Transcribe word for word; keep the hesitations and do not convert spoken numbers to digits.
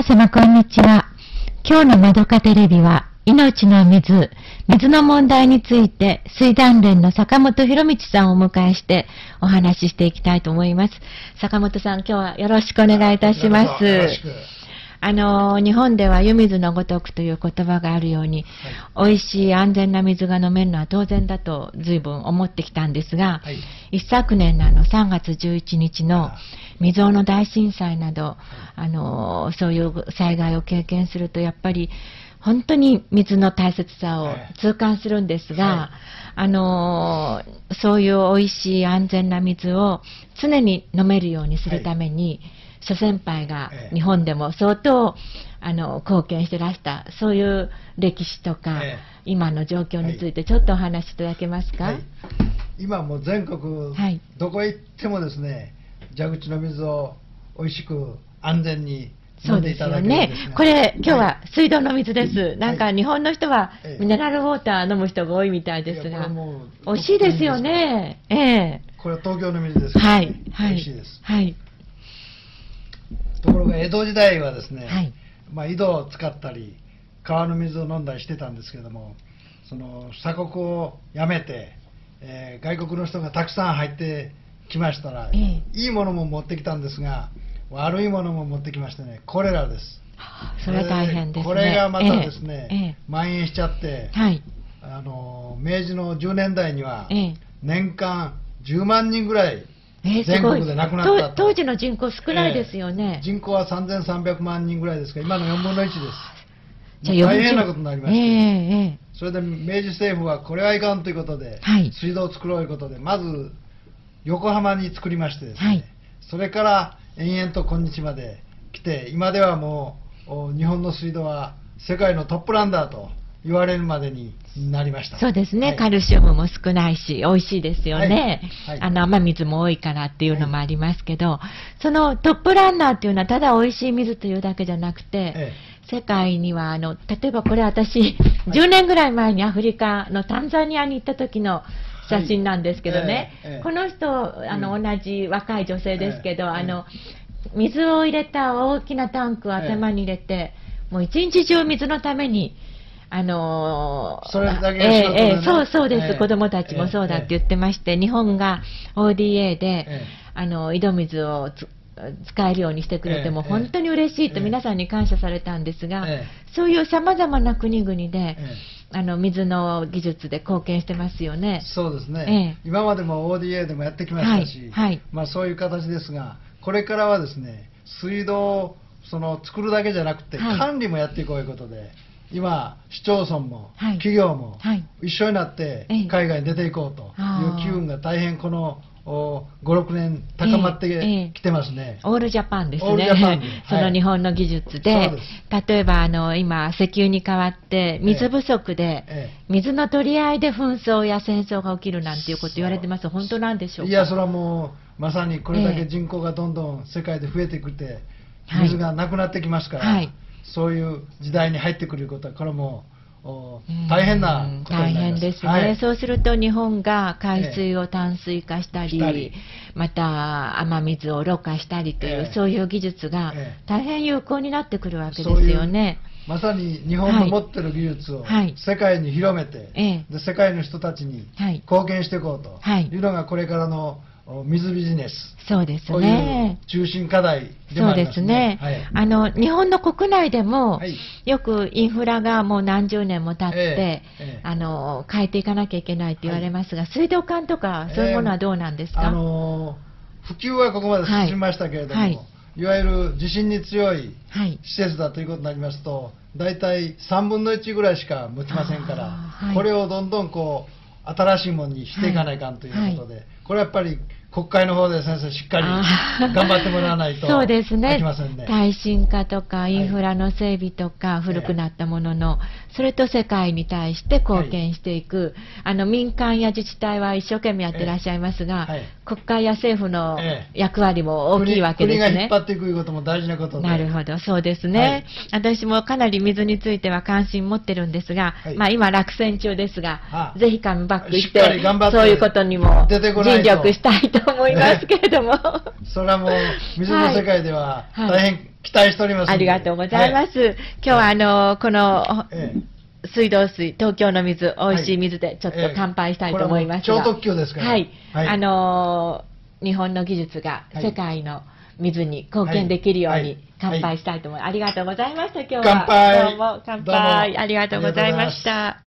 皆様こんにちは。今日のまどかテレビは、命の水、水の問題について、水団連の坂本博道さんをお迎えしてお話ししていきたいと思います。坂本さん、今日はよろしくお願いいたします。あの、日本では湯水のごとくという言葉があるように、はい、美味しい安全な水が飲めるのは当然だと随分思ってきたんですが、はい、一昨年のあのさんがつじゅういちにちの未曾有の大震災など、あの、そういう災害を経験するとやっぱり本当に水の大切さを痛感するんですが、はい、あの、そういう美味しい安全な水を常に飲めるようにするために、はい、諸先輩が日本でも相当、ええ、あの貢献してらしたそういう歴史とか、ええ、今の状況についてちょっとお話しいただけますか。はい、今もう全国、はい、どこへ行ってもですね、蛇口の水を美味しく安全に飲んでいただけるんですね。そうですよね。これ今日は水道の水です。はい、なんか日本の人はミネラルウォーター飲む人が多いみたいですが、美味しいですよね。ええ、これは東京の水ですけどね。はいはい、美味しいです。はい。ところが江戸時代はですね、はい、まあ井戸を使ったり川の水を飲んだりしてたんですけども、その鎖国をやめて、えー、外国の人がたくさん入ってきましたら、えー、いいものも持ってきたんですが悪いものも持ってきましてね、これらです。それは大変ですね。これがまたですね、えーえー、蔓延しちゃって、はい、あの明治のじゅうねんだいには年間じゅうまんにんぐらい全国で亡くなったと。当時の人口少ないですよね。えー、人口はさんぜんさんびゃくまんにんぐらいですが、今のよんぶんのいちです。じゃあ大変なことになりました。えーえー、それで明治政府はこれはいかんということで、はい、水道を作ろうということでまず横浜に作りましてですね、はい、それから延々と今日まで来て、今ではもう日本の水道は世界のトップランナーと言われるまでになりました。そうですね、はい、カルシウムも少ないし美味しいですよね。はいはい、あの雨水も多いからっていうのもありますけど、はい、そのトップランナーっていうのはただ美味しい水というだけじゃなくて、ええ、世界にはあの例えばこれ私、はい、じゅうねんぐらい前にアフリカのタンザニアに行った時の写真なんですけどね、はい、ええ、この人あの、うん、同じ若い女性ですけど、ええ、あの水を入れた大きなタンクを頭に入れて、ええ、もう一日中水のためにあのー、それだけの仕事でね。えー、えー、そうそうです、えー、子どもたちもそうだって言ってまして、えー、日本が オーディーエー で、えー、あの井戸水をつ使えるようにしてくれても、えー、本当に嬉しいと皆さんに感謝されたんですが、えー、そういうさまざまな国々で、えー、あの水の技術で貢献してますよね。そうですね、えー、今までも オーディーエー でもやってきましたし、はいはい、まあそういう形ですが、これからはですね、水道をその作るだけじゃなくて、はい、管理もやっていこうということで。今、市町村も企業も一緒になって海外に出ていこうという機運が大変このご、ろくねん高まってきてますね。オールジャパンですね、その日本の技術で、例えばあの今、石油に代わって水不足で、水の取り合いで紛争や戦争が起きるなんていうこと言われてます、本当なんでしょうか。いや、それはもうまさにこれだけ人口がどんどん世界で増えてくって、水がなくなってきますから。そういう時代に入ってくることはこれも大変なことになります。大変ですね。はい、そうすると日本が海水を淡水化したり、ええ、また雨水をろ過したりという、ええ、そういう技術が大変有効になってくるわけですよね。そういうまさに日本の持ってる技術を世界に広めて、はいはい、で世界の人たちに貢献していこうというのがこれからの水ビジネス、そうですね、中心課題でもありますね。そうですね、はい、あの日本の国内でも、はい、よくインフラがもう何十年も経って、えーえー、あの変えていかなきゃいけないと言われますが、はい、水道管とかそういうものはどうなんですか。えーあのー、普及はここまで進みましたけれども、はいはい、いわゆる地震に強い施設だということになりますと、大体さんぶんのいちぐらいしか持ちませんから、はい、これをどんどんこう新しいものにしていかないかんということで、はい、これやっぱり国会の方で先生しっかり頑張ってもらわないとそうですね、耐震化とかインフラの整備とか、はい、古くなったものの、それと世界に対して貢献していく、はい、あの民間や自治体は一生懸命やってらっしゃいますが、はい、国会や政府の役割も大きいわけですね。国が引っ張っていくことも大事なことで。なるほど、そうですね、はい、私もかなり水については関心持ってるんですが、はい、まあ今落選中ですが、はあ、ぜひカムバックして、しっかり頑張ってそういうことにも尽力したいとと思いますけれども、それはもう水の世界では大変期待しております。ありがとうございます。今日はあのこの水道水、東京の水、美味しい水でちょっと乾杯したいと思います。超特許ですから。はい。あの日本の技術が世界の水に貢献できるように乾杯したいと思います。ありがとうございました。今日はどうも乾杯。ありがとうございました。